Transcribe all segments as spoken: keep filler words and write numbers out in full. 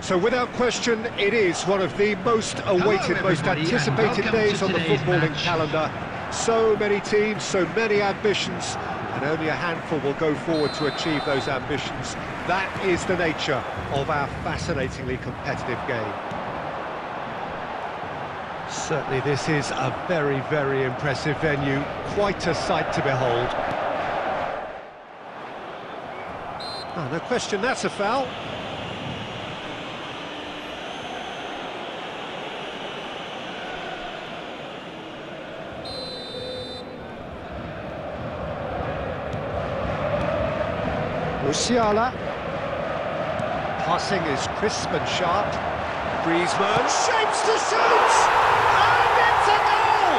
So without question, it is one of the most awaited, most anticipated days on the footballing match. calendar. So many teams, so many ambitions, and only a handful will go forward to achieve those ambitions. That is the nature of our fascinatingly competitive game. Certainly this is a very, very impressive venue, quite a sight to behold. Oh, no question, that's a foul. Usiala, passing is crisp and sharp. Breesburn shapes to shoot, and it's a goal!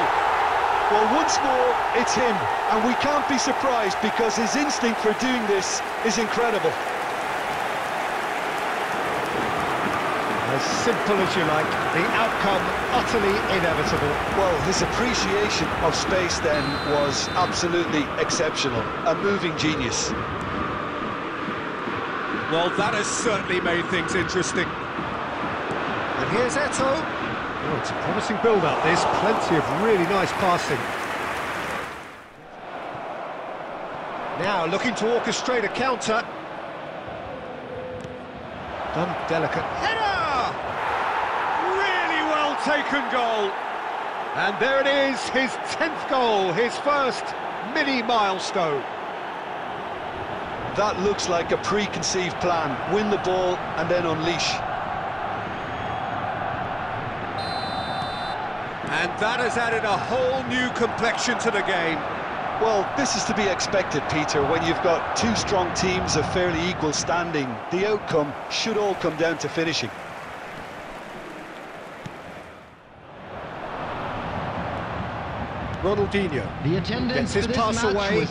Well, once more, it's him, and we can't be surprised because his instinct for doing this is incredible. As simple as you like, the outcome utterly inevitable. Well, his appreciation of space then was absolutely exceptional, a moving genius. Well, that has certainly made things interesting. And here's Etto. Oh, it's a promising build-up, this. Plenty of really nice passing. Now looking to orchestrate a counter. Done delicate. Header! Really well taken goal. And there it is, his tenth goal, his first mini milestone. That looks like a preconceived plan. Win the ball and then unleash. And that has added a whole new complexion to the game. Well, this is to be expected, Peter, when you've got two strong teams of fairly equal standing. The outcome should all come down to finishing. Ronaldinho gets his pass away.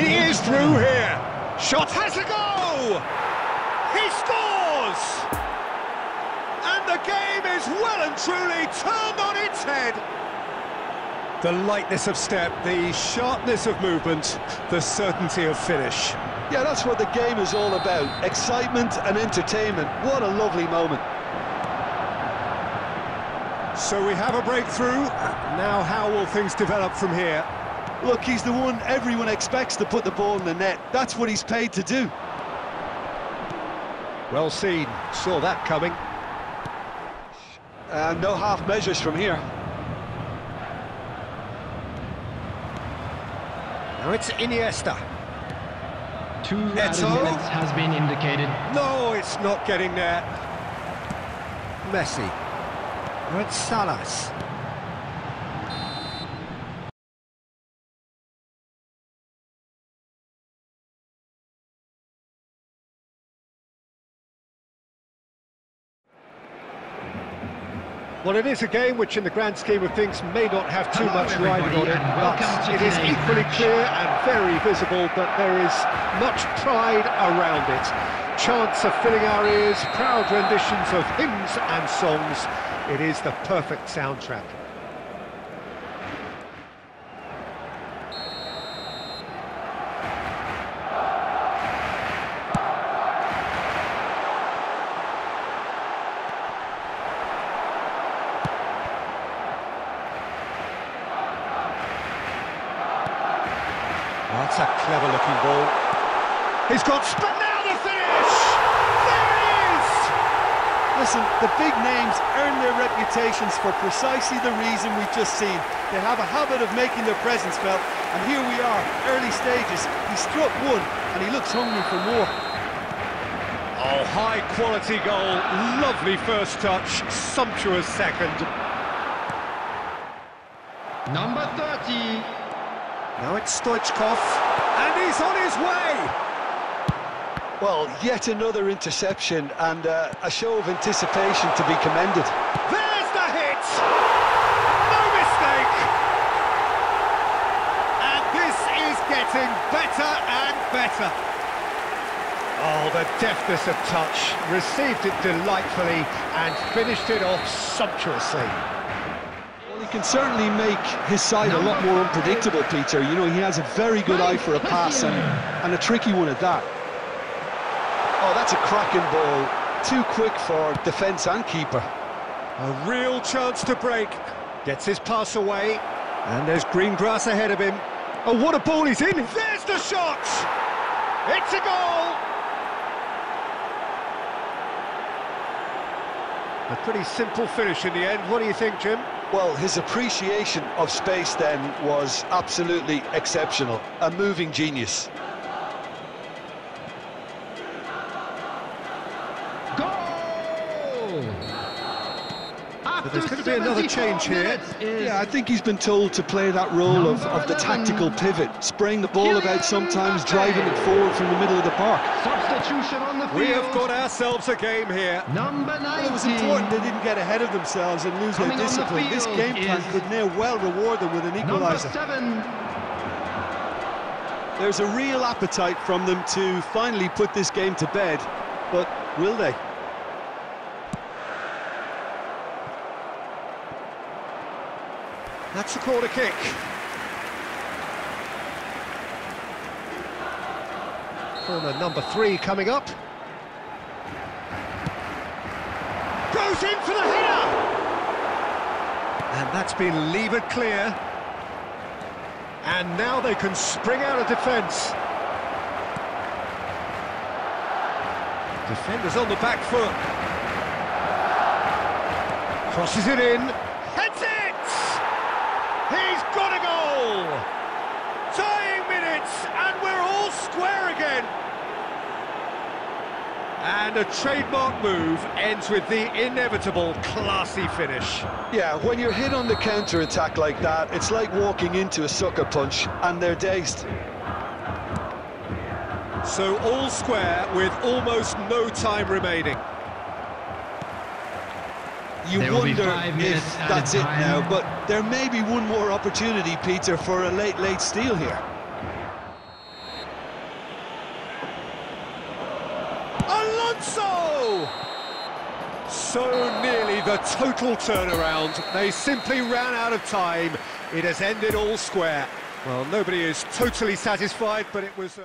He is through here. Shot has a go! He scores! And the game is well and truly turned on its head. The lightness of step, the sharpness of movement, the certainty of finish. Yeah, that's what the game is all about. Excitement and entertainment. What a lovely moment. So we have a breakthrough. Now how will things develop from here? Look, he's the one everyone expects to put the ball in the net. That's what he's paid to do. Well seen. Saw that coming. And no half measures from here. Now it's Iniesta. Two minutes has been indicated. No, it's not getting there. Messi. Now it's Salas. Well, it is a game which, in the grand scheme of things, may not have too Hello, much riding on it, but it is equally match. clear and very visible that there is much pride around it. Chants are filling our ears, proud renditions of hymns and songs. It is the perfect soundtrack. That's a clever-looking ball. He's got spin now, the finish! There it is! Listen, the big names earn their reputations for precisely the reason we've just seen. They have a habit of making their presence felt, and here we are, early stages. He struck one, and he looks hungry for more. Oh, high-quality goal, lovely first touch, sumptuous second. Number thirty. Now it's Stoichkov, and he's on his way! Well, yet another interception, and uh, a show of anticipation to be commended. There's the hit! No mistake! And this is getting better and better. Oh, the deftness of touch, received it delightfully, and finished it off sumptuously. Can certainly make his side a lot more unpredictable, Peter. You know, he has a very good eye for a pass, and, and a tricky one at that. Oh, that's a cracking ball. Too quick for defence and keeper. A real chance to break. Gets his pass away, and there's green grass ahead of him. Oh, what a ball he's in! There's the shot! It's a goal! A pretty simple finish in the end. What do you think, Jim? Well, his appreciation of space then was absolutely exceptional. A moving genius. Goal! But there's going to be another change here. Yeah, I think he's been told to play that role of, of the tactical pivot, spraying the ball about sometimes, driving it forward from the middle of the park. Substitution on the field. We have got ourselves a game here. Number nine. Well, it was important they didn't get ahead of themselves and lose Coming their discipline. The this game plan could now well reward them with an equaliser. There's a real appetite from them to finally put this game to bed, but will they? That's the corner kick. Corner number three coming up. Goes in for the header! And that's been levered clear. And now they can spring out of defence. Defenders on the back foot. Crosses it in. Heads it! He's got a goal! Dying minutes and we're all square again. And a trademark move ends with the inevitable classy finish. Yeah, when you're hit on the counter-attack like that, it's like walking into a sucker punch, and they're dazed. So all square with almost no time remaining. You wonder if that's it now, but there may be one more opportunity, Peter, for a late, late steal here. So, so nearly the total turnaround. They simply ran out of time. It has ended all square. Well, nobody is totally satisfied, but it was... Uh...